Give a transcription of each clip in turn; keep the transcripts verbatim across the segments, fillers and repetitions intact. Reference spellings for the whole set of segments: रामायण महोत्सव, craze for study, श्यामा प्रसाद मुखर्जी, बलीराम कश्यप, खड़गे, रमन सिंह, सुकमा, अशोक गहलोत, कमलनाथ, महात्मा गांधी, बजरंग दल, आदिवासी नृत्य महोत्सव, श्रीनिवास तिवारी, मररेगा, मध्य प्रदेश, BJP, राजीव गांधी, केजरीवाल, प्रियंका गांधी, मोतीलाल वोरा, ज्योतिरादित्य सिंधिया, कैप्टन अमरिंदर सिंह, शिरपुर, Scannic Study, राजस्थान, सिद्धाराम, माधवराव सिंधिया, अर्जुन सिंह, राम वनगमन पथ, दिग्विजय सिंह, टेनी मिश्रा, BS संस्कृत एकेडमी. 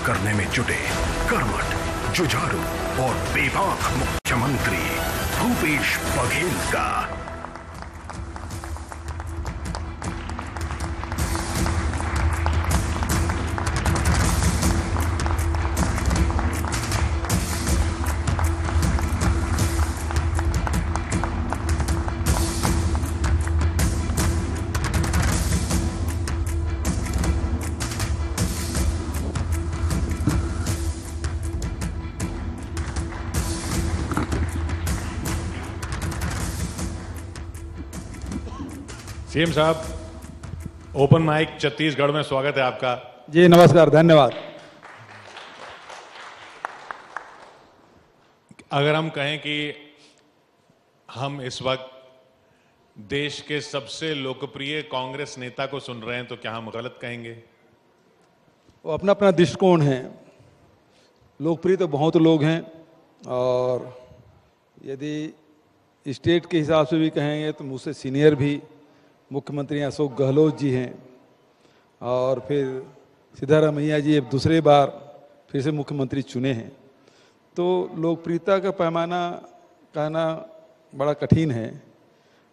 साबित करने में जुटे कर्मठ, जुझारू और बेबाक मुख्यमंत्री भूपेश बघेल का सीएम साहब, ओपन माइक छत्तीसगढ़ में स्वागत है आपका। जी नमस्कार, धन्यवाद। अगर हम कहें कि हम इस वक्त देश के सबसे लोकप्रिय कांग्रेस नेता को सुन रहे हैं तो क्या हम गलत कहेंगे? वो अपना अपना दृष्टिकोण है। लोकप्रिय तो बहुत लोग हैं और यदि स्टेट के हिसाब से भी कहेंगे तो मुझसे सीनियर भी मुख्यमंत्री अशोक गहलोत जी हैं और फिर सिद्धाराम जी अब दूसरे बार फिर से मुख्यमंत्री चुने हैं, तो लोकप्रियता का पैमाना कहना बड़ा कठिन है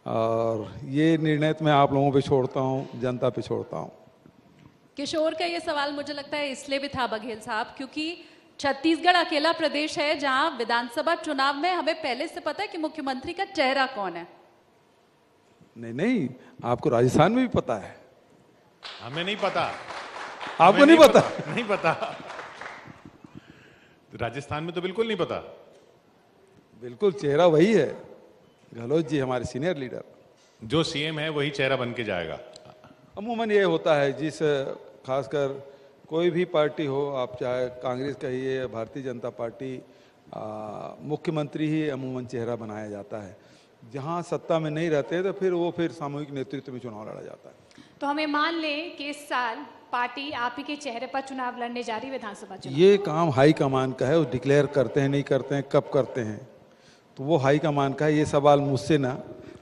और ये निर्णय तो मैं आप लोगों पे छोड़ता हूँ, जनता पे छोड़ता हूँ। किशोर का ये सवाल मुझे लगता है इसलिए भी था बघेल साहब, क्योंकि छत्तीसगढ़ अकेला प्रदेश है जहाँ विधानसभा चुनाव में हमें पहले से पता है कि मुख्यमंत्री का चेहरा कौन है। नहीं नहीं, आपको राजस्थान में भी पता है। हमें नहीं पता। आपको नहीं, नहीं पता? पता नहीं पता। राजस्थान में तो बिल्कुल नहीं पता। बिल्कुल चेहरा वही है, गहलोत जी हमारे सीनियर लीडर। जो सीएम है वही चेहरा बन के जाएगा। अमूमन ये होता है, जिस खासकर कोई भी पार्टी हो, आप चाहे कांग्रेस कहिए, भारतीय जनता पार्टी, मुख्यमंत्री ही अमूमन चेहरा बनाया जाता है। जहां सत्ता में नहीं रहते तो फिर वो फिर सामूहिक नेतृत्व में चुनाव लड़ा जाता है। तो हमें मान लें कि इस साल पार्टी आप ही के चेहरे पर चुनाव लड़ने जा रही विधानसभा चुनाव। ये काम हाई कमान का है, वो डिक्लेयर करते हैं नहीं करते हैं, कब करते हैं, तो वो हाई कमान का है। ये सवाल मुझसे ना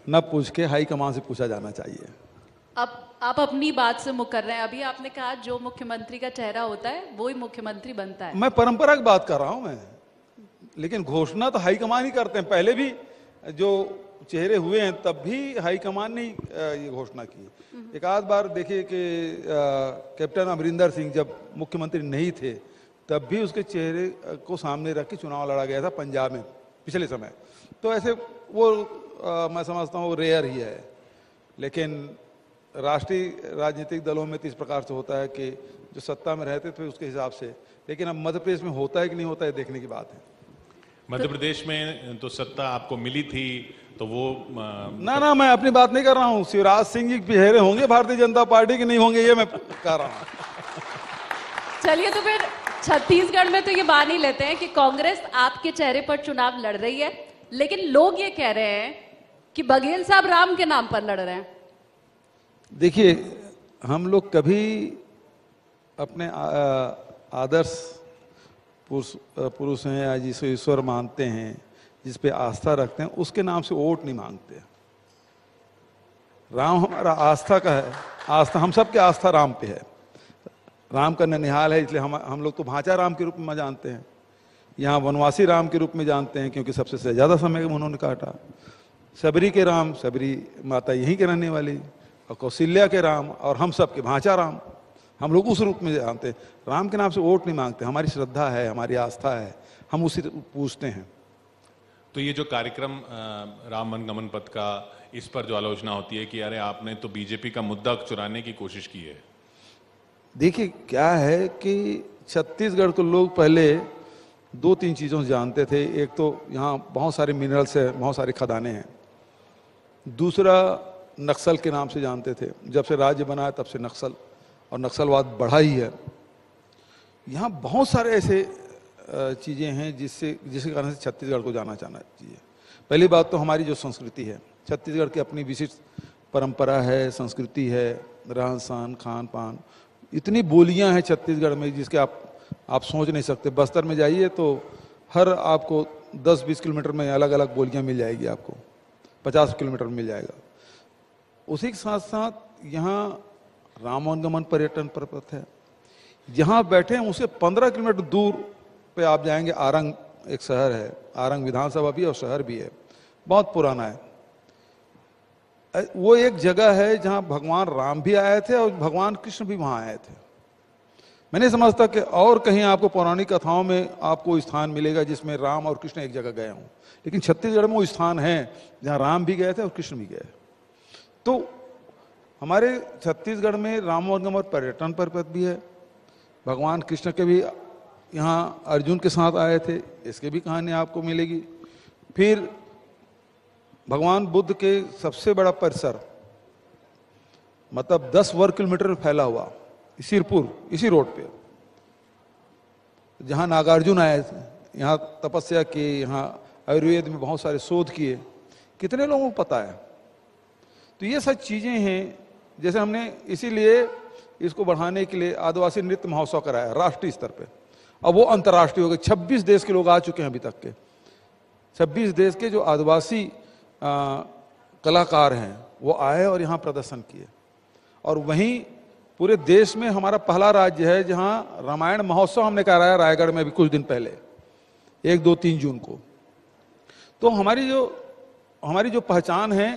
न पूछ के हाई कमान से पूछा जाना चाहिए। अब आप अपनी बात से मुकर रहे हैं। अभी आपने कहा जो मुख्यमंत्री का चेहरा होता है वो ही मुख्यमंत्री बनता है। मैं परंपरा की बात कर रहा हूँ मैं, लेकिन घोषणा तो हाईकमान ही करते हैं। पहले भी जो चेहरे हुए हैं तब भी हाईकमान ने ये घोषणा की। एक आध बार देखिए कि कैप्टन अमरिंदर सिंह जब मुख्यमंत्री नहीं थे तब भी उसके चेहरे को सामने रख के चुनाव लड़ा गया था पंजाब में पिछले समय। तो ऐसे वो आ, मैं समझता हूँ वो रेयर ही है। लेकिन राष्ट्रीय राजनीतिक दलों में तो इस प्रकार से होता है कि जो सत्ता में रहते थे उसके हिसाब से। लेकिन अब मध्य प्रदेश में होता है कि नहीं होता है, देखने की बात है। मध्य प्रदेश में तो सत्ता आपको मिली थी तो वो आ, ना ना मैं अपनी बात नहीं कर रहा हूँ। शिवराज सिंह जी चेहरे होंगे भारतीय जनता पार्टी के, नहीं होंगे ये मैं कह रहा हूँ। चलिए तो फिर छत्तीसगढ़ में तो ये मान ही लेते हैं कि कांग्रेस आपके चेहरे पर चुनाव लड़ रही है, लेकिन लोग ये कह रहे हैं कि बघेल साहब राम के नाम पर लड़ रहे हैं। देखिए, हम लोग कभी अपने आ, आदर्श पुरुष पुरुष हैं या जिसे ईश्वर मानते हैं, जिस पे आस्था रखते हैं, उसके नाम से वोट नहीं मांगते। राम हमारा आस्था का है, आस्था हम सब के आस्था राम पे है। राम का ननिहाल है, इसलिए हम हम लोग तो भांचा राम के रूप में जानते हैं, यहाँ वनवासी राम के रूप में जानते हैं, क्योंकि सबसे ज़्यादा समय उन्होंने काटा। सबरी के राम, सबरी माता यहीं के रहने वाली, और कौशल्या के राम, और हम सब के भांचा राम, हम लोग उस रूप में जानते हैं। राम के नाम से वोट नहीं मांगते। हमारी श्रद्धा है, हमारी आस्था है, हम उसी पूछते हैं। तो ये जो कार्यक्रम राम वनगमन पथ का, इस पर जो आलोचना होती है कि अरे आपने तो बीजेपी का मुद्दा चुराने की कोशिश की है। देखिए क्या है कि छत्तीसगढ़ को लोग पहले दो तीन चीज़ों से जानते थे। एक तो यहाँ बहुत सारे मिनरल्स हैं, बहुत सारी खदानें हैं। दूसरा नक्सल के नाम से जानते थे। जब से राज्य बना है तब से नक्सल और नक्सलवाद बढ़ा ही है। यहाँ बहुत सारे ऐसे चीज़ें हैं जिससे जिसके कारण से छत्तीसगढ़ को जाना जाना चाहिए। पहली बात तो हमारी जो संस्कृति है, छत्तीसगढ़ की अपनी विशिष्ट परंपरा है, संस्कृति है, रहन सहन, खान पान, इतनी बोलियां हैं छत्तीसगढ़ में जिसके आप आप सोच नहीं सकते। बस्तर में जाइए तो हर आपको दस बीस किलोमीटर में अलग अलग बोलियां मिल जाएगी, आपको पचास किलोमीटर में मिल जाएगा। उसी के साथ साथ यहाँ राम वनगमन पर्यटन पर्वत है। यहाँ बैठे हैं उसे पंद्रह किलोमीटर दूर पे आप जाएंगे, आरंग एक शहर है, आरंग विधानसभा भी और शहर भी है, बहुत पुराना है। वो एक जगह है जहाँ भगवान राम भी आए थे और भगवान कृष्ण भी वहाँ आए थे। मैं नहीं समझता कि और कहीं आपको पौराणिक कथाओं में आपको स्थान मिलेगा जिसमें राम और कृष्ण एक जगह गए हों, लेकिन छत्तीसगढ़ में वो स्थान है जहाँ राम भी गए थे और कृष्ण भी गए। तो हमारे छत्तीसगढ़ में राम वनगमन पर्यटन पर्वत भी है, भगवान कृष्ण के भी यहाँ अर्जुन के साथ आए थे, इसकी भी कहानी आपको मिलेगी। फिर भगवान बुद्ध के सबसे बड़ा परिसर, मतलब दस वर्ग किलोमीटर फैला हुआ, शिरपुर इसी रोड पे, जहाँ नागार्जुन आए थे, यहाँ तपस्या की, यहाँ आयुर्वेद में बहुत सारे शोध किए, कितने लोगों को पता है। तो ये सब चीज़ें हैं, जैसे हमने इसीलिए इसको बढ़ाने के लिए आदिवासी नृत्य महोत्सव कराया राष्ट्रीय स्तर पे। अब वो अंतर्राष्ट्रीय हो गए, छब्बीस देश के लोग आ चुके हैं अभी तक के, छब्बीस देश के जो आदिवासी आ, कलाकार हैं वो आए और यहाँ प्रदर्शन किए। और वहीं पूरे देश में हमारा पहला राज्य है जहाँ रामायण महोत्सव हमने कराया रायगढ़ में भी कुछ दिन पहले, एक दो तीन जून को। तो हमारी जो हमारी जो पहचान है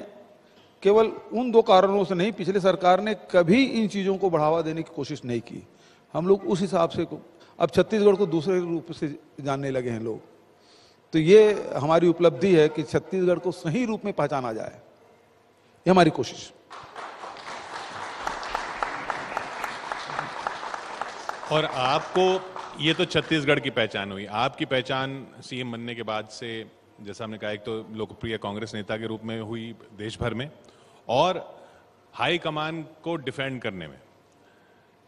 केवल उन दो कारणों से नहीं, पिछले सरकार ने कभी इन चीज़ों को बढ़ावा देने की कोशिश नहीं की। हम लोग उस हिसाब से अब छत्तीसगढ़ को दूसरे रूप से जानने लगे हैं लोग। तो ये हमारी उपलब्धि है कि छत्तीसगढ़ को सही रूप में पहचाना जाए, ये हमारी कोशिश। और आपको ये तो छत्तीसगढ़ की पहचान हुई, आपकी पहचान सीएम बनने के बाद से, जैसा हमने कहा, एक तो लोकप्रिय कांग्रेस नेता के रूप में हुई देश भर में, और हाई कमान को डिफेंड करने में।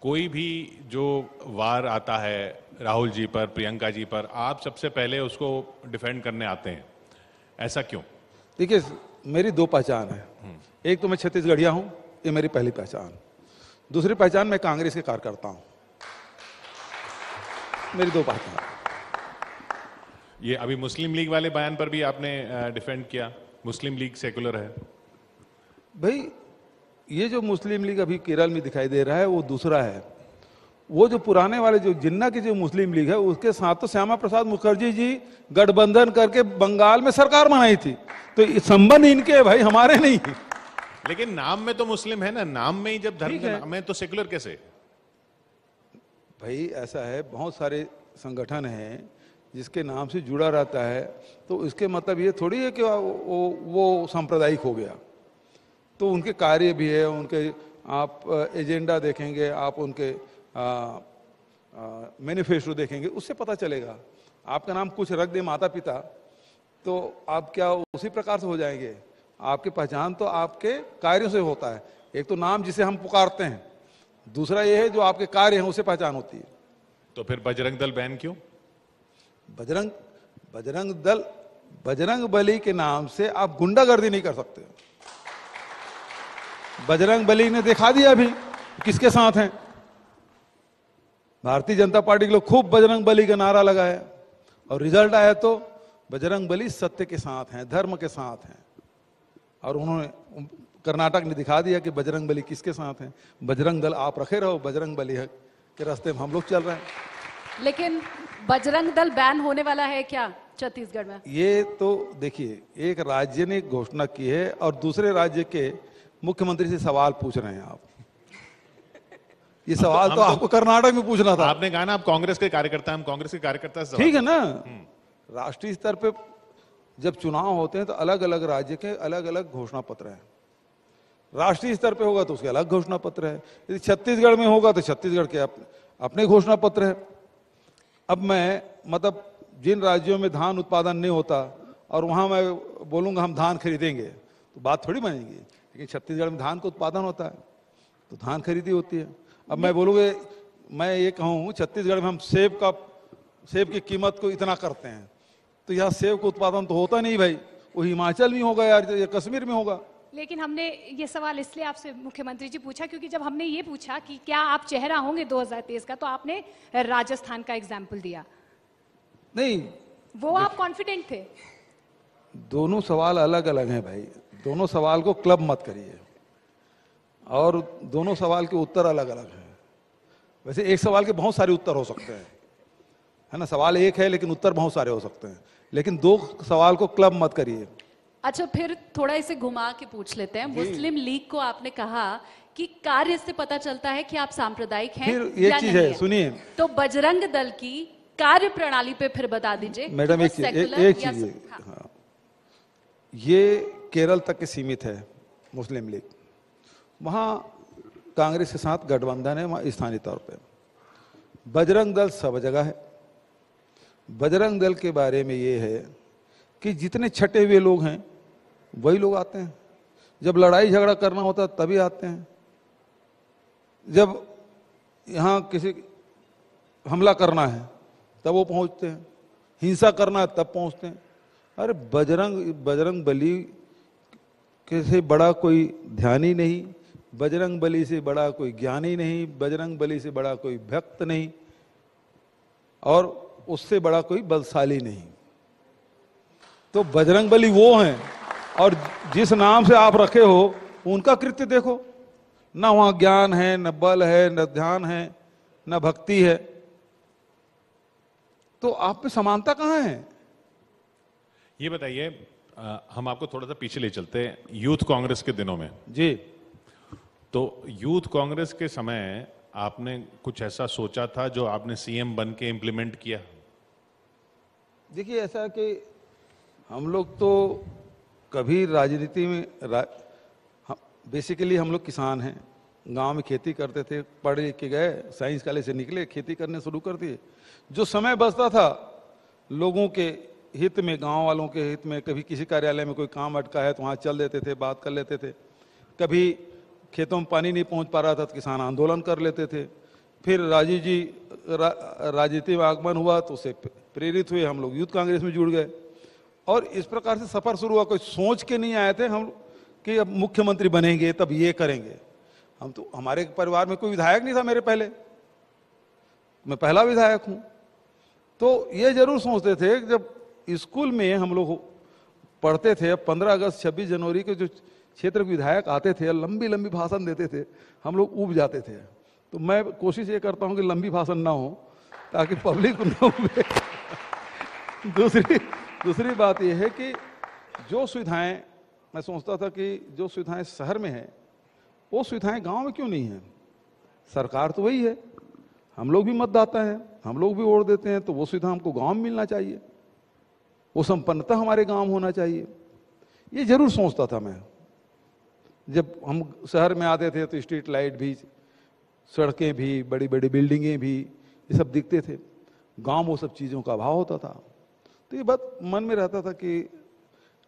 कोई भी जो वार आता है राहुल जी पर, प्रियंका जी पर, आप सबसे पहले उसको डिफेंड करने आते हैं, ऐसा क्यों? देखिए, मेरी दो पहचान है, एक तो मैं छत्तीसगढ़िया हूँ, ये मेरी पहली पहचान। दूसरी पहचान, मैं कांग्रेस के कार्यकर्ता हूँ, मेरी दो पहचान। ये अभी मुस्लिम लीग वाले बयान पर भी आपने डिफेंड किया, मुस्लिम लीग सेकुलर है। भाई, ये जो मुस्लिम लीग अभी केरल में दिखाई दे रहा है वो दूसरा है। वो जो पुराने वाले जो जिन्ना की जो मुस्लिम लीग है उसके साथ तो श्यामा प्रसाद मुखर्जी जी गठबंधन करके बंगाल में सरकार बनाई थी, तो संबंध इनके है भाई, हमारे नहीं। लेकिन नाम में तो मुस्लिम है ना, नाम में ही, जब धर्म में तो सेकुलर कैसे? भाई ऐसा है, बहुत सारे संगठन हैं जिसके नाम से जुड़ा रहता है, तो इसके मतलब ये थोड़ी है कि वो वो सांप्रदायिक हो गया। तो उनके कार्य भी है, उनके आप एजेंडा देखेंगे, आप उनके मैनिफेस्टो देखेंगे, उससे पता चलेगा। आपका नाम कुछ रख दे माता पिता, तो आप क्या उसी प्रकार से हो जाएंगे? आपकी पहचान तो आपके कार्यों से होता है। एक तो नाम जिसे हम पुकारते हैं, दूसरा ये है जो आपके कार्य हैं उससे पहचान होती है। तो फिर बजरंग दल बैन क्यों? बजरंग बजरंग दल बजरंग बली के नाम से आप गुंडागर्दी नहीं कर सकते। बजरंग बली ने दिखा दिया अभी किसके साथ हैं। भारतीय जनता पार्टी के लोग खूब बजरंग बली का नारा लगाए और रिजल्ट आया तो बजरंग बली सत्य के साथ हैं, धर्म के साथ हैं। और उन्होंने, कर्नाटक ने दिखा दिया कि बजरंग बली किसके साथ हैं। बजरंग दल आप रखे रहो, बजरंग बली के रास्ते में हम लोग चल रहे हैं। लेकिन बजरंग दल बैन होने वाला है क्या छत्तीसगढ़ में? ये तो देखिए, एक राज्य ने घोषणा की है और दूसरे राज्य के मुख्यमंत्री से सवाल पूछ रहे हैं आप। ये सवाल तो, तो आपको कर्नाटक में पूछना था। आपने कहा ना आप कांग्रेस के कार्यकर्ता, हम कांग्रेस के कार्यकर्ता, ठीक है ना। राष्ट्रीय स्तर पे जब चुनाव होते हैं तो अलग अलग राज्य के अलग अलग घोषणा पत्र है। राष्ट्रीय स्तर पे होगा तो उसके अलग घोषणा पत्र है, यदि छत्तीसगढ़ में होगा तो छत्तीसगढ़ के अपने घोषणा पत्र है। अब मैं, मतलब जिन राज्यों में धान उत्पादन नहीं होता और वहाँ मैं बोलूँगा हम धान खरीदेंगे तो बात थोड़ी बनेगी। लेकिन छत्तीसगढ़ में धान का उत्पादन होता है तो धान खरीदी होती है। अब मैं बोलूँगा, मैं ये कहूँ छत्तीसगढ़ में हम सेब का सेब की कीमत को इतना करते हैं, तो यहाँ सेब का उत्पादन तो होता नहीं भाई, वो हिमाचल में होगा यार, या कश्मीर में होगा। लेकिन हमने ये सवाल इसलिए आपसे मुख्यमंत्री जी पूछा क्योंकि जब हमने ये पूछा कि क्या आप चेहरा होंगे दो हज़ार तेईस का, तो आपने राजस्थान का एग्जाम्पल दिया। नहीं, वो आप कॉन्फिडेंट थे। दोनों सवाल अलग अलग हैं भाई, दोनों सवाल को क्लब मत करिए, और दोनों सवाल के उत्तर अलग अलग हैं। वैसे एक सवाल के बहुत सारे उत्तर हो सकते हैं, है ना, सवाल एक है लेकिन उत्तर बहुत सारे हो सकते हैं, लेकिन दो सवाल को क्लब मत करिए। अच्छा, फिर थोड़ा इसे घुमा के पूछ लेते हैं। मुस्लिम लीग को आपने कहा कि कार्य से पता चलता है कि आप सांप्रदायिक हैं या नहीं है, सुनिए। तो बजरंग दल की कार्य प्रणाली पे फिर बता दीजिए मैडम। एक चीज, एक चीज ये केरल तक के सीमित है मुस्लिम लीग, वहाँ कांग्रेस के साथ गठबंधन है, वहाँ स्थानीय तौर पे। बजरंग दल सब जगह है। बजरंग दल के बारे में ये है कि जितने छटे हुए लोग हैं वही लोग आते हैं, जब लड़ाई झगड़ा करना होता तभी आते हैं, जब यहाँ किसी हमला करना है तब वो पहुँचते हैं, हिंसा करना है तब पहुँचते हैं। अरे बजरंग बजरंग बली के से बड़ा कोई ध्यान ही नहीं, बजरंग बली से बड़ा कोई ज्ञान ही नहीं, बजरंग बली से बड़ा कोई भक्त नहीं, और उससे बड़ा कोई बलशाली नहीं। तो बजरंग बली वो हैं, और जिस नाम से आप रखे हो उनका कृत्य देखो, ना वहाँ ज्ञान है, न बल है, न ध्यान है, न भक्ति है, तो आप में समानता कहाँ है? ये बताइए, हम आपको थोड़ा सा पीछे ले चलते हैं, यूथ कांग्रेस के दिनों में जी। तो यूथ कांग्रेस के समय आपने कुछ ऐसा सोचा था जो आपने सीएम बन के इम्प्लीमेंट किया? देखिए, ऐसा कि हम लोग तो कभी राजनीति में रा, हम, बेसिकली हम लोग किसान हैं, गांव में खेती करते थे, पढ़ लिख के गए, साइंस कॉलेज से निकले, खेती करने शुरू कर दिए। जो समय बचता था लोगों के हित में, गांव वालों के हित में, कभी किसी कार्यालय में कोई काम अटका है तो वहाँ चल देते थे, बात कर लेते थे। कभी खेतों में पानी नहीं पहुँच पा रहा था तो किसान आंदोलन कर लेते थे। फिर राजीव जी रा, राजनीति में आगमन हुआ तो उससे प्रेरित हुए हम लोग यूथ कांग्रेस में जुड़ गए, और इस प्रकार से सफ़र शुरू हुआ। कोई सोच के नहीं आए थे हम कि अब मुख्यमंत्री बनेंगे तब ये करेंगे। हम तो, हमारे परिवार में कोई विधायक नहीं था मेरे पहले, मैं पहला विधायक हूँ। तो ये जरूर सोचते थे, जब स्कूल में हम लोग पढ़ते थे, पंद्रह अगस्त छब्बीस जनवरी के जो क्षेत्र के विधायक आते थे, लंबी लंबी भाषण देते थे, हम लोग ऊब जाते थे। तो मैं कोशिश ये करता हूँ कि लंबी भाषण ना हो ताकि पब्लिक ना उबे। दूसरी दूसरी बात यह है कि जो सुविधाएं, मैं सोचता था कि जो सुविधाएं शहर में हैं वो सुविधाएं गांव में क्यों नहीं हैं? सरकार तो वही है, हम लोग भी मतदाता हैं, हम लोग भी वोट देते हैं, तो वो सुविधा हमको गांव में मिलना चाहिए, वो संपन्नता हमारे गांव में होना चाहिए। ये जरूर सोचता था मैं। जब हम शहर में आते थे तो स्ट्रीट लाइट भी, सड़कें भी, बड़ी बड़ी बिल्डिंगें भी, ये सब दिखते थे। गाँव वो सब चीज़ों का अभाव होता था। तो ये बात मन में रहता था कि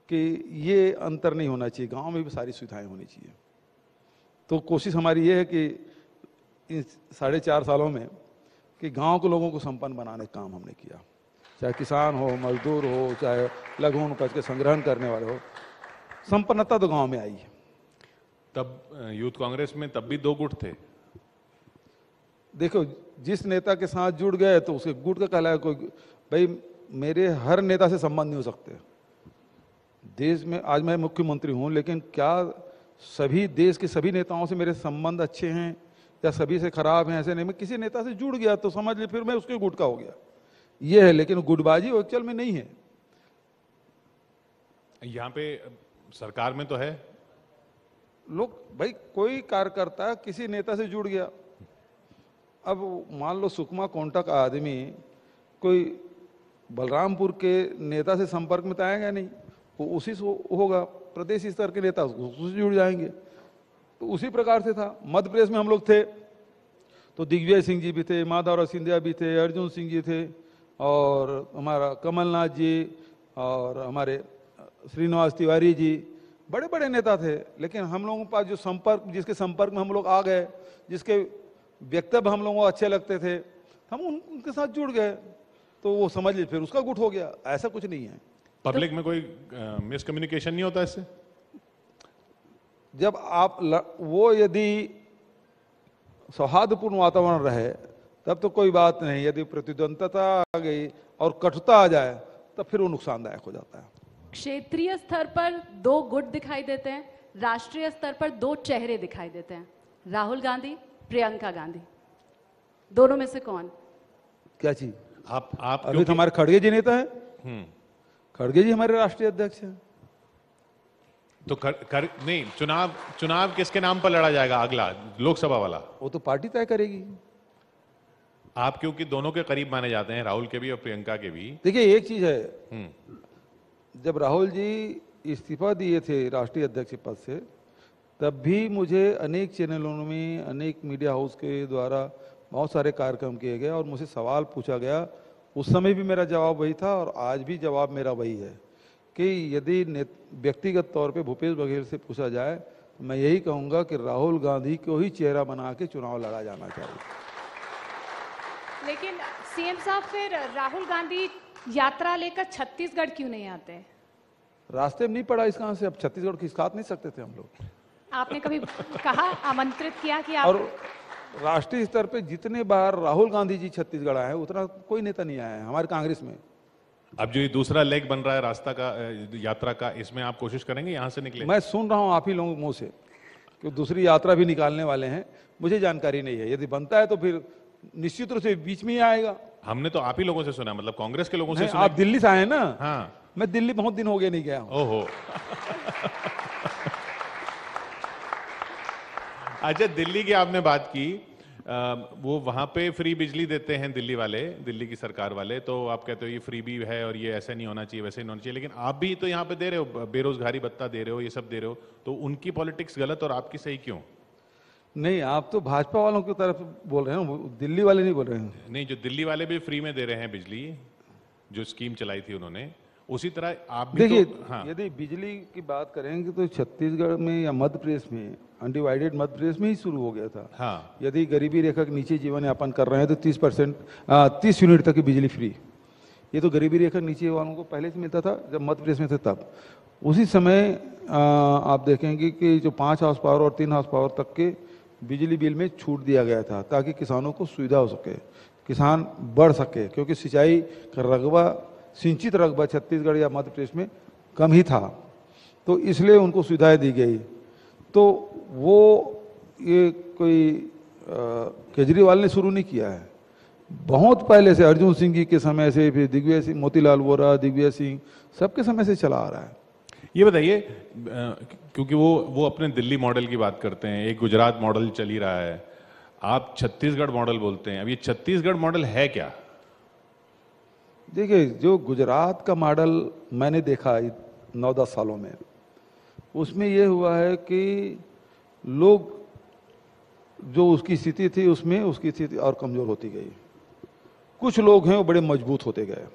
कि ये अंतर नहीं होना चाहिए, गांव में भी सारी सुविधाएं होनी चाहिए। तो कोशिश हमारी ये है कि इन साढ़े चार सालों में कि गांव के लोगों को संपन्न बनाने का काम हमने किया, चाहे किसान हो, मजदूर हो, चाहे लघु उपज के संग्रहण करने वाले हो, संपन्नता तो गांव में आई है। तब यूथ कांग्रेस में तब भी दो गुट थे। देखो, जिस नेता के साथ जुड़ गए तो उसके गुट का कहलाया। कोई भाई, मेरे हर नेता से संबंध नहीं हो सकते। देश में आज मैं मुख्यमंत्री हूं, लेकिन क्या सभी देश के सभी नेताओं से मेरे संबंध अच्छे हैं या सभी से खराब हैं? ऐसे नहीं। मैं किसी नेता से जुड़ गया तो समझ ले फिर मैं उसके गुट का हो गया, ये है। लेकिन गुटबाजी एक्चुअल में नहीं है। यहाँ पे सरकार में तो है लोग, भाई कोई कार्यकर्ता किसी नेता से जुड़ गया। अब मान लो सुकमा कोंटा का आदमी कोई बलरामपुर के नेता से संपर्क में तो आएगा नहीं, वो उसी से होगा। प्रदेश स्तर के नेता उससे जुड़ जाएंगे। तो उसी प्रकार से था। मध्य प्रदेश में हम लोग थे तो दिग्विजय सिंह जी भी थे, माधवराव सिंधिया भी थे, अर्जुन सिंह जी थे, और हमारा कमलनाथ जी, और हमारे श्रीनिवास तिवारी जी, बड़े बड़े नेता थे। लेकिन हम लोगों के पास जो संपर्क, जिसके संपर्क में हम लोग आ गए, जिसके व्यक्तित्व हम लोगों को अच्छे लगते थे, हम उन, उनके साथ जुड़ गए, तो वो समझ लीजिए फिर उसका गुट हो गया। ऐसा कुछ नहीं है। पब्लिक तो, में कोई मिसकम्युनिकेशन नहीं होता इससे? जब आप ल, वो यदि सौहार्दपूर्ण वातावरण रहे तब तो कोई बात नहीं। यदि प्रतिद्वंदता आ गई और कटुता आ जाए तब फिर वो नुकसानदायक हो जाता है। क्षेत्रीय स्तर पर दो गुट दिखाई देते हैं, राष्ट्रीय स्तर पर दो चेहरे दिखाई देते हैं, राहुल गांधी, प्रियंका गांधी। दोनों में से कौन? क्या चीज आप आप अभी हमारे खड़गे जी नेता है, खड़गे जी हमारे राष्ट्रीय अध्यक्ष हैं। तो कर, कर, नहीं चुनाव चुनाव किसके नाम पर लड़ा जाएगा अगला लोकसभा वाला? वो तो पार्टी तय करेगी। आप क्योंकि दोनों के करीब माने जाते हैं, राहुल के भी और प्रियंका के भी। देखिए एक चीज है, जब राहुल जी इस्तीफा दिए थे राष्ट्रीय अध्यक्ष पद से, तब भी मुझे अनेक चैनलों में अनेक मीडिया हाउस के द्वारा बहुत सारे कार्यक्रम किए गए और मुझसे सवाल पूछा गया। उस समय भी मेरा जवाब वही था और आज भी जवाब मेरा वही है कि यदि व्यक्तिगत तौर पे भूपेश बघेल से पूछा जाए तो मैं यही कहूँगा कि राहुल गांधी को ही चेहरा बना के चुनाव लड़ा जाना चाहिए। लेकिन सीएम साहब फिर राहुल गांधी यात्रा लेकर छत्तीसगढ़ क्यों नहीं आते? रास्ते में नहीं पड़ा इस कारण से। अब छत्तीसगढ़ खिसकात नहीं सकते थे हम लोग। आपने कभी कहा, आमंत्रित किया कि आप? और राष्ट्रीय स्तर पे जितने बार राहुल गांधी जी छत्तीसगढ़ आए उतना कोई नेता नहीं आया है हमारे कांग्रेस में। अब जो ये दूसरा लेग बन रहा है रास्ता का, यात्रा का, इसमें आप कोशिश करेंगे यहाँ से निकले? मैं सुन रहा हूँ आप ही लोगों के मुँह से कि दूसरी यात्रा भी निकालने वाले हैं, मुझे जानकारी नहीं है। यदि बनता है तो फिर निश्चित रूप से बीच में ही आएगा। हमने तो आप ही लोगों से सुना, मतलब कांग्रेस के लोगों से। आप दिल्ली से आए ना? हाँ, मैं दिल्ली बहुत दिन हो गया नहीं गया हूँ। ओहो, अच्छा। दिल्ली की आपने बात की, आ, वो वहाँ पे फ्री बिजली देते हैं दिल्ली वाले, दिल्ली की सरकार वाले, तो आप कहते हो ये फ्री भी है और ये ऐसा नहीं होना चाहिए, वैसे नहीं होना चाहिए, लेकिन आप भी तो यहाँ पे दे रहे हो, बेरोजगारी भत्ता दे रहे हो, ये सब दे रहे हो, तो उनकी पॉलिटिक्स गलत और आपकी सही क्यों? नहीं, आप तो भाजपा वालों की तरफ बोल रहे हो, दिल्ली वाले नहीं बोल रहे हैं। नहीं, जो दिल्ली वाले भी फ्री में दे रहे हैं बिजली, जो स्कीम चलाई थी उन्होंने, उसी तरह आप देखिए। तो, हाँ। यदि बिजली की बात करेंगे तो छत्तीसगढ़ में या मध्य प्रदेश में, अनडिवाइडेड मध्य प्रदेश में ही शुरू हो गया था। हाँ। यदि गरीबी रेखा के नीचे जीवन यापन कर रहे हैं तो तीस परसेंट तीस यूनिट तक की बिजली फ्री, ये तो गरीबी रेखा के नीचे वालों को पहले से मिलता था जब मध्य प्रदेश में थे तब। उसी समय आ, आप देखेंगे कि जो पाँच हाउस पावर और तीन हाउस पावर तक के बिजली बिल में छूट दिया गया था ताकि किसानों को सुविधा हो सके, किसान बढ़ सके, क्योंकि सिंचाई का रकबा, सिंचित रकबा छत्तीसगढ़ या मध्य प्रदेश में कम ही था, तो इसलिए उनको सुविधाएं दी गई। तो वो ये कोई केजरीवाल ने शुरू नहीं किया है, बहुत पहले से अर्जुन सिंह जी के समय से, फिर दिग्विजय सिंह, मोतीलाल वोरा, दिग्विजय सिंह, सबके समय से चला आ रहा है। ये बताइए, क्योंकि वो वो अपने दिल्ली मॉडल की बात करते हैं, एक गुजरात मॉडल चल ही रहा है, आप छत्तीसगढ़ मॉडल बोलते हैं, अब ये छत्तीसगढ़ मॉडल है क्या? देखिए, जो गुजरात का मॉडल मैंने देखा नौ दस सालों में, उसमें यह हुआ है कि लोग, जो उसकी स्थिति थी उसमें उसकी स्थिति और कमज़ोर होती गई, कुछ लोग हैं वो बड़े मजबूत होते गए।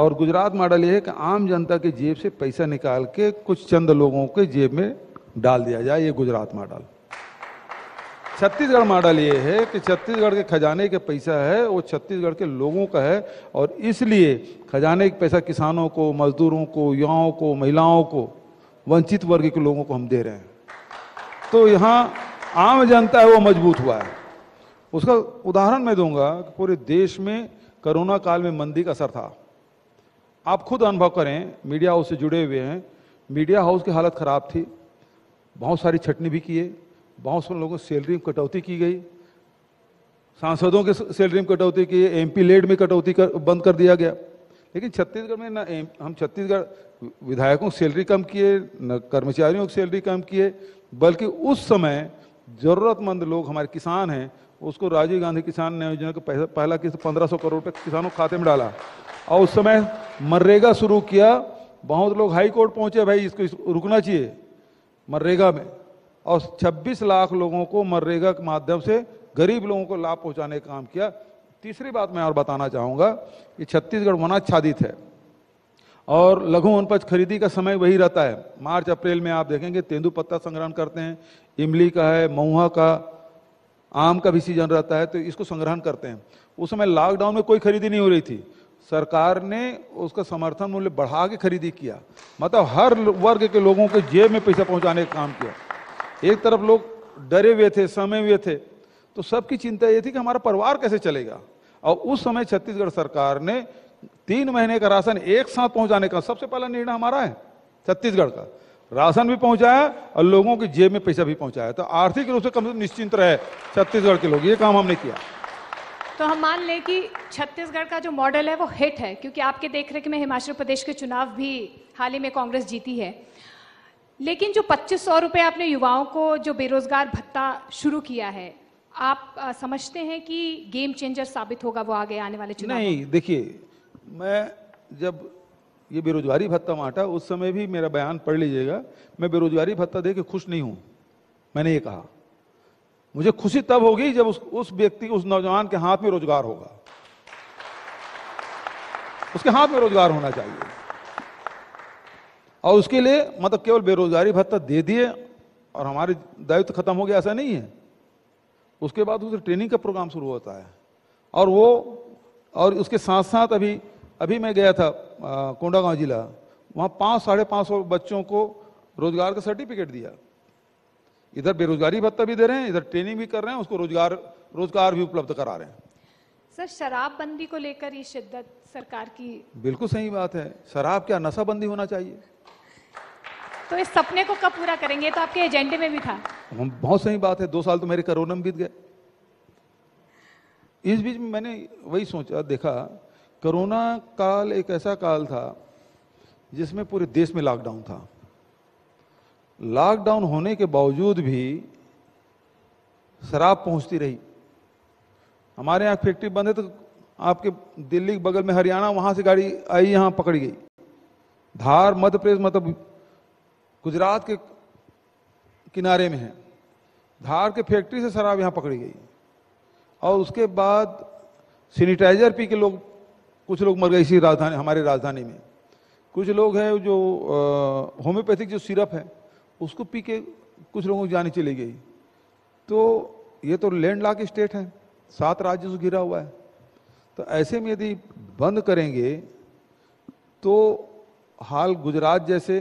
और गुजरात मॉडल ये है कि आम जनता के जेब से पैसा निकाल के कुछ चंद लोगों के जेब में डाल दिया जाए, ये गुजरात मॉडल। छत्तीसगढ़ मॉडल ये है कि छत्तीसगढ़ के खजाने का पैसा है वो छत्तीसगढ़ के लोगों का है, और इसलिए खजाने का पैसा किसानों को, मजदूरों को, युवाओं को, महिलाओं को, वंचित वर्ग के लोगों को हम दे रहे हैं। तो यहाँ आम जनता है वो मजबूत हुआ है। उसका उदाहरण मैं दूंगा कि पूरे देश में कोरोना काल में मंदी का असर था, आप खुद अनुभव करें, मीडिया हाउस से जुड़े हुए हैं, मीडिया हाउस की हालत ख़राब थी, बहुत सारी छटनी भी किए, बहुत से लोगों की सैलरी में कटौती की गई, सांसदों के सैलरी में कटौती की, एमपी लेड में कटौती कर, बंद कर दिया गया। लेकिन छत्तीसगढ़ में ना एम, हम छत्तीसगढ़ विधायकों की सैलरी कम किए, न कर्मचारियों की सैलरी कम किए, बल्कि उस समय ज़रूरतमंद लोग हमारे किसान हैं, उसको राजीव गांधी किसान योजना का पैसा पहला किस्त पंद्रह सौ करोड़ रुपये किसानों के खाते में डाला। और उस समय मररेगा शुरू किया, बहुत लोग हाई कोर्ट पहुँचे, भाई इसको, इसको रुकना चाहिए मररेगा में, और छब्बीस लाख लोगों को मररेगा के माध्यम से गरीब लोगों को लाभ पहुंचाने का काम किया। तीसरी बात मैं और बताना चाहूँगा कि छत्तीसगढ़ वनाच्छादित है और लघु वनपज खरीदी का समय वही रहता है, मार्च अप्रैल में आप देखेंगे तेंदू पत्ता संग्रहण करते हैं, इमली का है, महुआ का, आम का भी सीजन रहता है, तो इसको संग्रहण करते हैं। उस समय लॉकडाउन में कोई खरीदी नहीं हो रही थी, सरकार ने उसका समर्थन मूल्य बढ़ा के खरीदी किया, मतलब हर वर्ग के लोगों के जेब में पैसा पहुँचाने का काम किया। एक तरफ लोग डरे हुए थे, सहमे हुए थे, तो सबकी चिंता ये थी कि हमारा परिवार कैसे चलेगा, और उस समय छत्तीसगढ़ सरकार ने तीन महीने का राशन एक साथ पहुंचाने का सबसे पहला निर्णय हमारा है, छत्तीसगढ़ का। राशन भी पहुंचाया और लोगों की जेब में पैसा भी पहुंचाया। तो आर्थिक रूप से कम से कम निश्चिंत रहे छत्तीसगढ़ के लोग, ये काम हमने किया। तो हम मान लें कि छत्तीसगढ़ का जो मॉडल है वो हिट है, क्योंकि आपके देखरेख में हिमाचल प्रदेश के चुनाव भी हाल ही में कांग्रेस जीती है। लेकिन जो पच्चीस सौ रुपये आपने युवाओं को जो बेरोजगार भत्ता शुरू किया है, आप समझते हैं कि गेम चेंजर साबित होगा वो आगे आने वाले चुनाव? नहीं, देखिए, मैं जब ये बेरोजगारी भत्ता बांटा उस समय भी मेरा बयान पढ़ लीजिएगा, मैं बेरोजगारी भत्ता दे के खुश नहीं हूँ। मैंने ये कहा मुझे खुशी तब होगी जब उस उस व्यक्ति उस नौजवान के हाथ में रोजगार होगा, उसके हाथ में रोजगार होना चाहिए। और उसके लिए मतलब केवल बेरोजगारी भत्ता दे दिए और हमारे दायित्व खत्म हो गया, ऐसा नहीं है। उसके बाद उसे ट्रेनिंग का प्रोग्राम शुरू होता है और वो और उसके साथ साथ अभी अभी मैं गया था कोंडागांव जिला, वहाँ पाँच साढ़े पाँच सौ बच्चों को रोजगार का सर्टिफिकेट दिया। इधर बेरोजगारी भत्ता भी दे रहे हैं, इधर ट्रेनिंग भी कर रहे हैं, उसको रोजगार रोजगार भी उपलब्ध करा रहे हैं। सर, शराबबंदी को लेकर ये शिद्दत सरकार की? बिल्कुल सही बात है, शराब क्या नशाबंदी होना चाहिए। तो इस सपने को कब पूरा करेंगे? तो आपके एजेंडे में भी था। हम बहुत सही बात है, दो साल तो मेरे कोरोना में बीत गए। इस बीच में मैंने वही सोचा, देखा कोरोना काल एक ऐसा काल था जिसमें पूरे देश में लॉकडाउन था। लॉकडाउन होने के बावजूद भी शराब पहुंचती रही। हमारे यहाँ फैक्ट्री बंद है तो आपके दिल्ली के बगल में हरियाणा, वहाँ से गाड़ी आई यहाँ पकड़ी गई। धार मध्य प्रदेश मतलब गुजरात के किनारे में है, धार के फैक्ट्री से शराब यहाँ पकड़ी गई। और उसके बाद सैनिटाइजर पी के लोग कुछ लोग मर गए इसी राजधानी हमारी राजधानी में। कुछ लोग हैं जो होम्योपैथिक जो सिरप है उसको पी के कुछ लोगों की जान चली गई। तो ये तो लैंडलॉक स्टेट है, सात राज्यों से घिरा हुआ है। तो ऐसे में यदि बंद करेंगे तो हाल गुजरात जैसे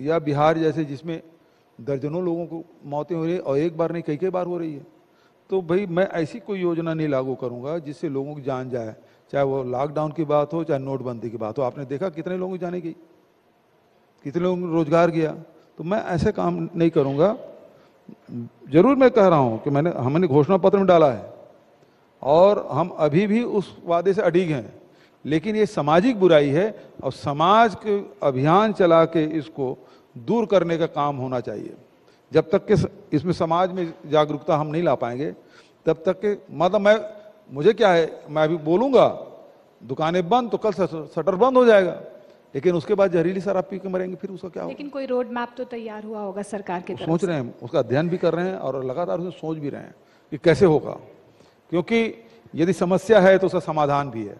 या बिहार जैसे जिसमें दर्जनों लोगों को मौतें हो रही है और एक बार नहीं कई कई बार हो रही है, तो भाई मैं ऐसी कोई योजना नहीं लागू करूँगा जिससे लोगों की जान जाए, चाहे वो लॉकडाउन की बात हो चाहे नोटबंदी की बात हो। आपने देखा कितने लोगों की जाने गई, कितने लोगों को रोजगार गया। तो मैं ऐसे काम नहीं करूँगा। जरूर मैं कह रहा हूँ कि मैंने हमने घोषणा पत्र में डाला है और हम अभी भी उस वादे से अडिग हैं, लेकिन ये सामाजिक बुराई है और समाज के अभियान चला के इसको दूर करने का काम होना चाहिए। जब तक के इसमें समाज में जागरूकता हम नहीं ला पाएंगे तब तक के मतलब मैं मुझे क्या है, मैं अभी बोलूँगा दुकानें बंद तो कल शटर बंद हो जाएगा, लेकिन उसके बाद जहरीली शराब पी के मरेंगे, फिर उसका क्या होगा? लेकिन कोई रोड मैप तो तैयार हुआ होगा सरकार के तरफ से? सोच रहे हैं, उसका अध्ययन भी कर रहे हैं और लगातार उसमें सोच भी रहे हैं कि कैसे होगा, क्योंकि यदि समस्या है तो उसका समाधान भी है।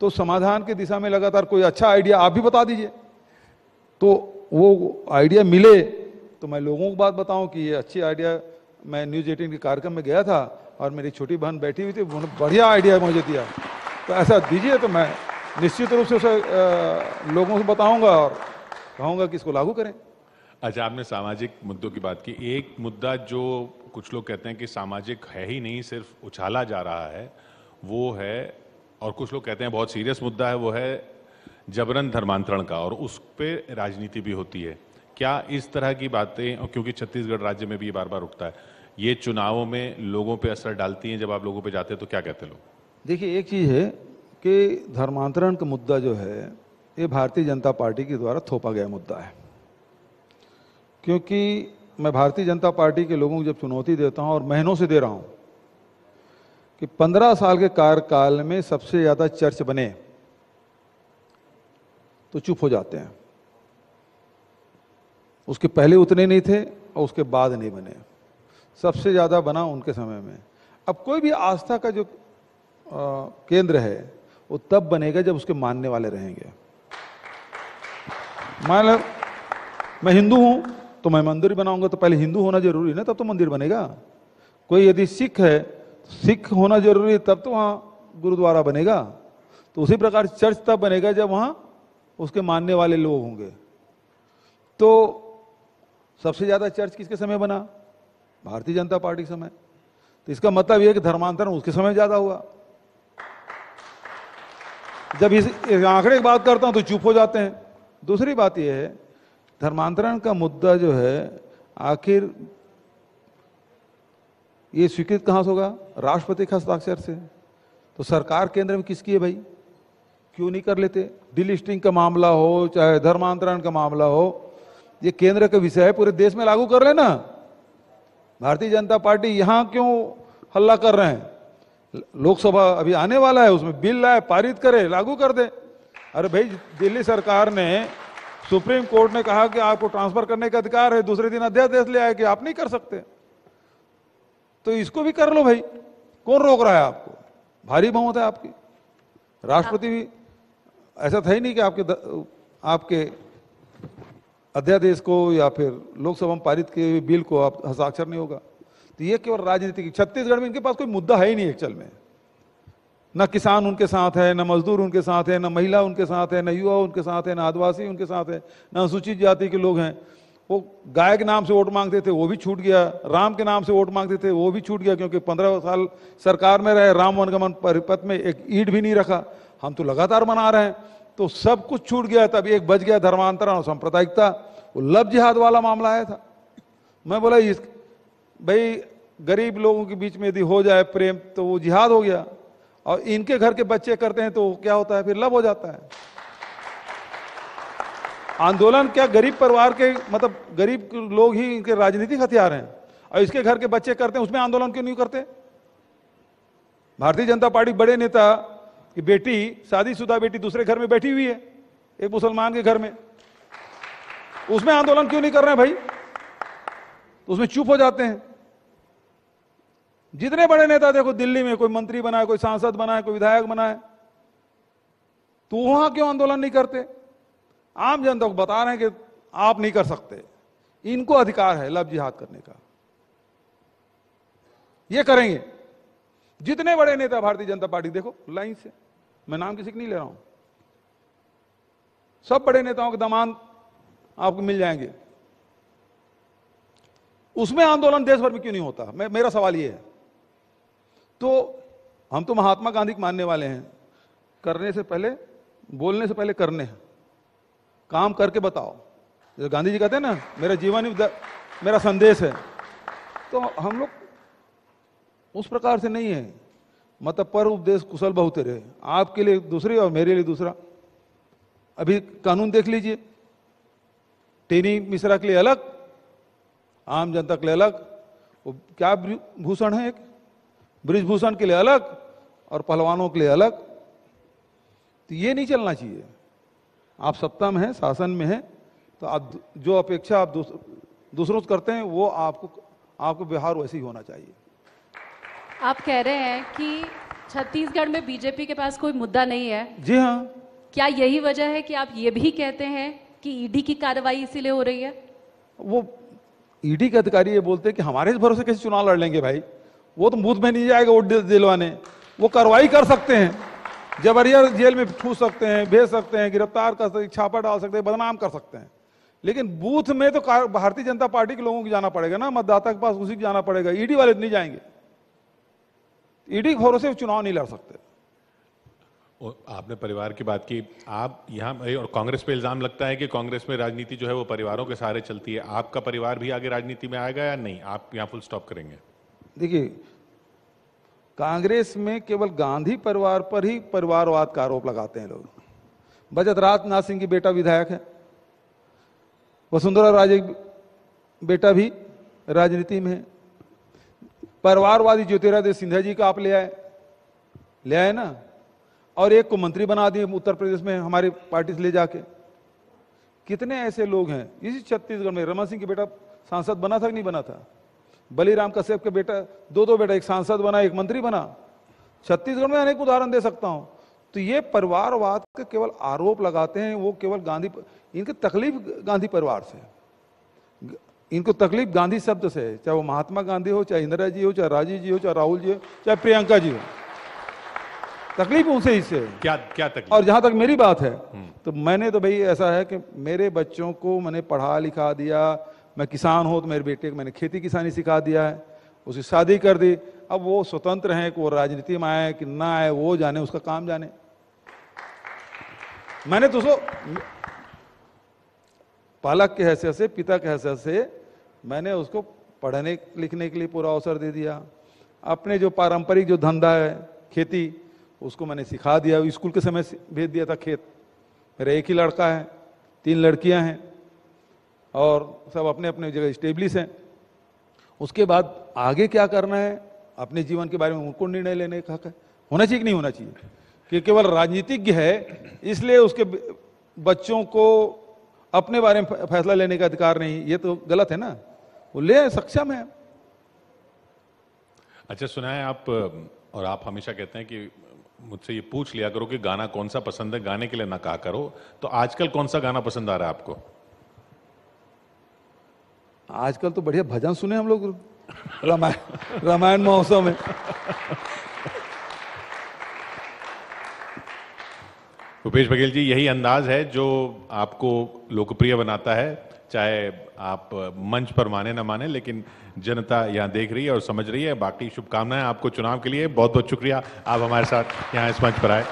तो समाधान की दिशा में लगातार कोई अच्छा आइडिया आप भी बता दीजिए, तो वो आइडिया मिले तो मैं लोगों को बात बताऊँ कि ये अच्छी आइडिया। मैं न्यूज़ अठारह के कार्यक्रम में गया था और मेरी छोटी बहन बैठी हुई थी, उन्होंने बढ़िया आइडिया मुझे दिया। तो ऐसा दीजिए तो मैं निश्चित रूप से उसे लोगों से बताऊंगा और कहूंगा कि इसको लागू करें। अच्छा, आपने सामाजिक मुद्दों की बात की। एक मुद्दा जो कुछ लोग कहते हैं कि सामाजिक है ही नहीं, सिर्फ उछाला जा रहा है, वो है, और कुछ लोग कहते हैं बहुत सीरियस मुद्दा है, वो है जबरन धर्मांतरण का, और उस पर राजनीति भी होती है। क्या इस तरह की बातें, और क्योंकि छत्तीसगढ़ राज्य में भी ये बार बार उठता है, ये चुनावों में लोगों पे असर डालती हैं? जब आप लोगों पे जाते हैं तो क्या कहते हैं लोग? देखिए, एक चीज़ है कि धर्मांतरण का मुद्दा जो है ये भारतीय जनता पार्टी के द्वारा थोपा गया मुद्दा है, क्योंकि मैं भारतीय जनता पार्टी के लोगों को जब चुनौती देता हूँ और महीनों से दे रहा हूँ कि पंद्रह साल के कार्यकाल में सबसे ज़्यादा चर्च बने, तो चुप हो जाते हैं। उसके पहले उतने नहीं थे और उसके बाद नहीं बने, सबसे ज़्यादा बना उनके समय में। अब कोई भी आस्था का जो आ, केंद्र है वो तब बनेगा जब उसके मानने वाले रहेंगे। मान मैं हिंदू हूँ तो मैं मंदिर बनाऊंगा, तो पहले हिंदू होना जरूरी ना, तब तो मंदिर बनेगा। कोई यदि सिख है, सिख होना जरूरी, तब तो वहाँ गुरुद्वारा बनेगा। तो उसी प्रकार चर्च तब बनेगा जब वहाँ उसके मानने वाले लोग होंगे। तो सबसे ज़्यादा चर्च किसके समय बना? भारतीय जनता पार्टी के समय। तो इसका मतलब यह है कि धर्मांतरण उसके समय ज्यादा हुआ। जब इस आंकड़े की बात करता हूं तो चुप हो जाते हैं। दूसरी बात यह है धर्मांतरण का मुद्दा जो है, आखिर ये स्वीकृत कहाँ से होगा? राष्ट्रपति के हस्ताक्षर से। तो सरकार केंद्र में किसकी है भाई? क्यों नहीं कर लेते? डिलिस्टिंग का मामला हो, चाहे धर्मांतरण का मामला हो, ये केंद्र का विषय है, पूरे देश में लागू कर लेना। भारतीय जनता पार्टी यहाँ क्यों हल्ला कर रहे हैं? लोकसभा अभी आने वाला है, उसमें बिल लाए, पारित करे, लागू कर दे। अरे भाई, दिल्ली सरकार ने, सुप्रीम कोर्ट ने कहा कि आपको ट्रांसफर करने का अधिकार है, दूसरे दिन अध्यादेश ले आए कि आप नहीं कर सकते। तो इसको भी कर लो भाई, कौन रोक रहा है आपको? भारी बहुमत है आपकी। राष्ट्रपति भी ऐसा था ही नहीं कि आपके द, आपके अध्यादेश को या फिर लोकसभा में पारित किए हुए बिल को आप हस्ताक्षर नहीं होगा। तो ये केवल राजनीतिक, छत्तीसगढ़ में इनके पास कोई मुद्दा है ही नहीं एक्चुअल में। न किसान उनके साथ है, न मजदूर उनके साथ है, न महिला उनके साथ है, न युवा उनके साथ है, न आदिवासी उनके साथ है, न अनुसूचित जाति के लोग हैं। वो गाय के नाम से वोट मांगते थे, वो भी छूट गया। राम के नाम से वोट मांगते थे, वो भी छूट गया, क्योंकि पंद्रह साल सरकार में रहे, राम वनगमन पथ में एक ईंट भी नहीं रखा। हम तो लगातार मना रहे हैं, तो सब कुछ छूट गया। तब एक बच गया धर्मांतरण और सांप्रदायिकता, वो लव जिहाद वाला मामला आया था। मैं बोला इस भाई, गरीब लोगों के बीच में यदि हो जाए प्रेम तो वो जिहाद हो गया, और इनके घर के बच्चे करते हैं तो क्या होता है? फिर लव हो जाता है। आंदोलन क्या गरीब परिवार के, मतलब गरीब लोग ही इनके राजनीतिक हथियार हैं, और इसके घर के बच्चे करते हैं, उसमें आंदोलन क्यों नहीं करते? भारतीय जनता पार्टी बड़े नेता की बेटी, शादीशुदा बेटी दूसरे घर में बैठी हुई है, एक मुसलमान के घर में, उसमें आंदोलन क्यों नहीं कर रहे हैं भाई? तो उसमें चुप हो जाते हैं। जितने बड़े नेता देखो दिल्ली में, कोई मंत्री बना है, कोई सांसद बना है, कोई विधायक बना है, तो वहां क्यों आंदोलन नहीं करते? आम जनता को बता रहे हैं कि आप नहीं कर सकते, इनको अधिकार है लव जिहाद करने का, ये करेंगे। जितने बड़े नेता भारतीय जनता पार्टी देखो लाइन से, मैं नाम किसी के नहीं ले रहा हूं, सब बड़े नेताओं के दमान आपको मिल जाएंगे, उसमें आंदोलन देश भर में क्यों नहीं होता? मैं, मेरा सवाल ये है। तो हम तो महात्मा गांधी के मानने वाले हैं, करने से पहले, बोलने से पहले करने हैं, काम करके बताओ। जैसे गांधी जी कहते हैं ना, मेरा जीवन ही मेरा संदेश है। तो हम लोग उस प्रकार से नहीं है, मतलब पर उपदेश कुशल बहुत रहे, आपके लिए दूसरे और मेरे लिए दूसरा। अभी कानून देख लीजिए, टेनी मिश्रा के लिए अलग, आम जनता के लिए अलग, वो क्या भूषण है, एक ब्रजभूषण के लिए अलग और पहलवानों के लिए अलग। तो ये नहीं चलना चाहिए। आप सत्ता में हैं, शासन में हैं, तो आप जो अपेक्षा आप दूसर, दूसरों से करते हैं, वो आपको आपको बिहार वैसे ही होना चाहिए। आप कह रहे हैं कि छत्तीसगढ़ में बीजेपी के पास कोई मुद्दा नहीं है। जी हाँ। क्या यही वजह है कि आप ये भी कहते हैं कि ईडी की कार्रवाई इसीलिए हो रही है? वो ईडी के अधिकारी ये बोलते हैं कि हमारे भरोसे कैसे चुनाव लड़ लेंगे भाई, वो तो बूथ में नहीं जाएगा वोट दिलवाने, वो कार्रवाई कर सकते हैं, जबरिया जेल में ठूस सकते हैं, भेज सकते हैं, गिरफ्तार कर सकते हैं, छापा डाल सकते हैं, बदनाम कर सकते हैं। लेकिन बूथ में तो भारतीय जनता पार्टी के लोगों को जाना पड़ेगा ना, मतदाता के पास उसी को जाना पड़ेगा, ईडी वाले नहीं जाएंगे। ईडी के भरोसे चुनाव नहीं लड़ सकते। और आपने परिवार की बात की, आप यहाँ, और कांग्रेस पे इल्जाम लगता है कि कांग्रेस में राजनीति जो है वो परिवारों के सहारे चलती है। आपका परिवार भी आगे राजनीति में आएगा या नहीं? आप यहाँ फुल स्टॉप करेंगे? देखिए, कांग्रेस में केवल गांधी परिवार पर ही परिवारवाद का आरोप लगाते हैं लोग। बजट राजनाथ सिंह की बेटा विधायक है, वसुंधरा राजे बेटा भी राजनीति में है। परिवारवादी ज्योतिरादित्य सिंधिया जी का आप ले आए ले आए ना, और एक को मंत्री बना दिए उत्तर प्रदेश में हमारी पार्टी से ले जाके। कितने ऐसे लोग हैं इसी छत्तीसगढ़ में। रमन सिंह की बेटा सांसद बना था कि नहीं बना था? बलीराम कश्यप के बेटा, दो दो बेटा, एक सांसद बना, एक मंत्री बना। छत्तीसगढ़ में अनेक उदाहरण दे सकता हूं। तो ये परिवारवाद के केवल आरोप लगाते हैं, वो केवल गांधी, इनके तकलीफ गांधी परिवार से, इनको तकलीफ गांधी शब्द से है, चाहे वो महात्मा गांधी हो, चाहे इंदिरा जी हो, चाहे राजीव जी हो, चाहे राहुल जी हो, चाहे प्रियंका जी हो, तकलीफ उनसे ही से क्या क्या तकलीफ। और जहां तक मेरी बात है, तो मैंने तो भाई ऐसा है कि मेरे बच्चों को मैंने पढ़ा लिखा दिया, मैं किसान हूँ तो मेरे बेटे को मैंने खेती किसानी सिखा दिया है, उसकी शादी कर दी। अब वो स्वतंत्र हैं कि वो राजनीति में आए कि ना आए, वो जाने, उसका काम जाने। मैंने तो सो पालक के हैसियत से, पिता के हैसियत से मैंने उसको पढ़ने लिखने के लिए पूरा अवसर दे दिया। अपने जो पारंपरिक जो धंधा है खेती, उसको मैंने सिखा दिया। स्कूल के समय भेज दिया था खेत। मेरा एक ही लड़का है, तीन लड़कियां हैं और सब अपने अपने जगह स्टेब्लिश हैं। उसके बाद आगे क्या करना है अपने जीवन के बारे में उनको निर्णय लेने का हक है, होना चाहिए कि नहीं होना चाहिए। कि केवल राजनीतिज्ञ है इसलिए उसके बच्चों को अपने बारे में फैसला लेने का अधिकार नहीं, ये तो गलत है ना। वो ले सक्षम है। अच्छा सुना है आप, और आप हमेशा कहते हैं कि मुझसे ये पूछ लिया करो कि गाना कौन सा पसंद है, गाने के लिए ना कहा करो, तो आजकल कौन सा गाना पसंद आ रहा है आपको? आजकल तो बढ़िया भजन सुने हम लोग रामायण रामायण महोत्सव में। भूपेश बघेल जी, यही अंदाज है जो आपको लोकप्रिय बनाता है, चाहे आप मंच पर माने ना माने, लेकिन जनता यहाँ देख रही है और समझ रही है। बाकी शुभकामनाएं आपको चुनाव के लिए। बहुत बहुत शुक्रिया आप हमारे साथ यहाँ इस मंच पर आए।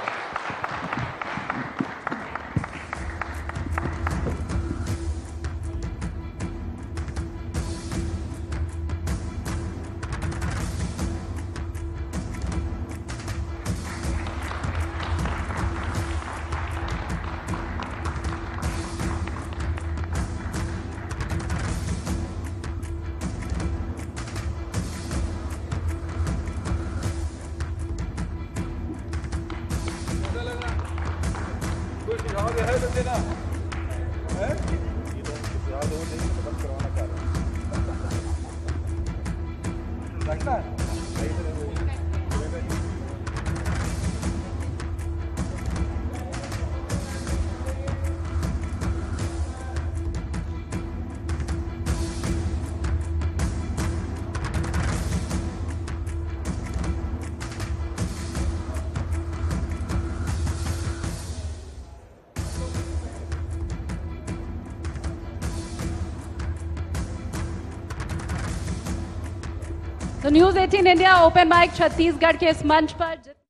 न्यूज़ अठारह इंडिया ओपन माइक छत्तीसगढ़ के इस मंच पर